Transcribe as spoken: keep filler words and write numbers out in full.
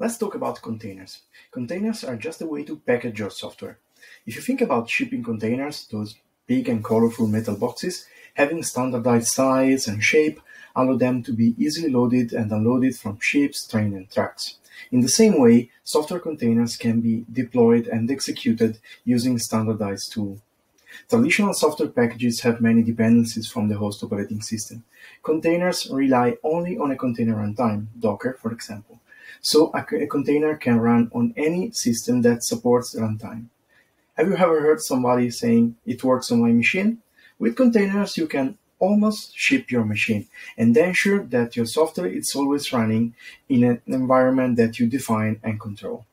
Let's talk about containers. Containers are just a way to package your software. If you think about shipping containers, those big and colorful metal boxes, having standardized size and shape allow them to be easily loaded and unloaded from ships, trains, and trucks. In the same way, software containers can be deployed and executed using standardized tools. Traditional software packages have many dependencies from the host operating system. Containers rely only on a container runtime, Docker, for example. So a, a container can run on any system that supports runtime. Have you ever heard somebody saying, "It works on my machine"? With containers, you can almost ship your machine and ensure that your software is always running in an environment that you define and control.